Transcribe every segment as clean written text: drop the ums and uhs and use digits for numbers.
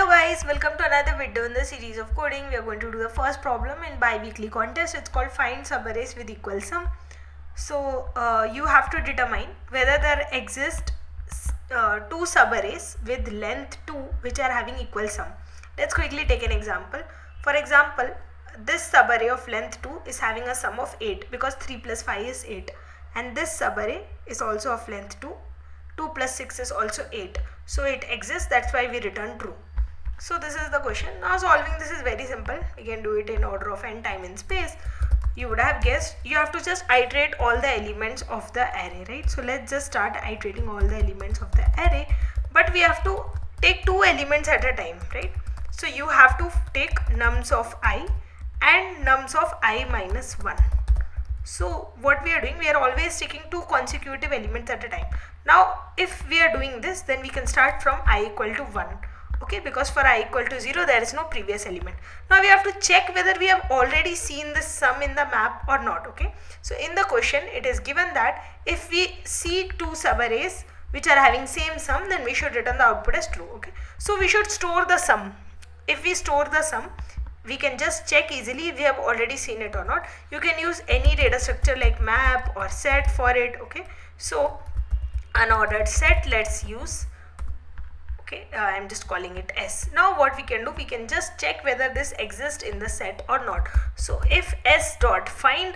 Hello guys, welcome to another video in the series of coding. We are going to do the first problem in bi-weekly contest. It's called find subarrays with equal sum. So you have to determine whether there exist two subarrays with length 2 which are having equal sum. Let's quickly take an example. For example, this subarray of length 2 is having a sum of 8 because 3 plus 5 is 8, and this subarray is also of length 2. 2 plus 6 is also 8. So it exists, that's why we return true. So this is the question. Now solving this is very simple. We can do it in order of n, time and space. You would have guessed. You have to just iterate all the elements of the array, right? So let's just start iterating all the elements of the array. But we have to take two elements at a time, right? So you have to take nums of I and nums of I minus 1. So what we are doing, we are always taking two consecutive elements at a time. Now if we are doing this, then we can start from I equal to 1. Okay, because for I equal to 0 there is no previous element. Now we have to check whether we have already seen this sum in the map or not. Okay, so in the question it is given that if we see two subarrays which are having same sum, then we should return the output as true. Okay, so we should store the sum. If we store the sum, we can just check easily if we have already seen it or not. You can use any data structure like map or set for it. Okay, so unordered set, let's use. Okay, I'm just calling it S. Now what we can do, we can just check whether this exists in the set or not. So if S dot find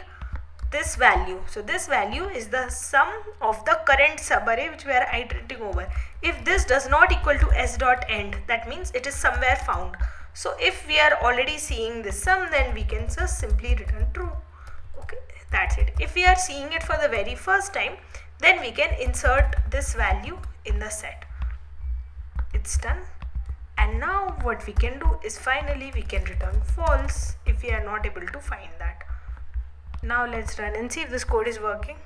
this value, so this value is the sum of the current subarray which we are iterating over. If this does not equal to S dot end, that means it is somewhere found. So if we are already seeing this sum, then we can just simply return true. Okay, that's it. If we are seeing it for the very first time, then we can insert this value in the set. It's done. And now what we can do is finally we can return false if we are not able to find that. Now let's run and see if this code is working.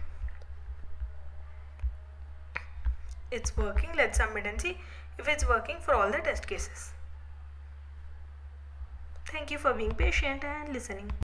It's working. Let's submit and see if it's working for all the test cases. Thank you for being patient and listening.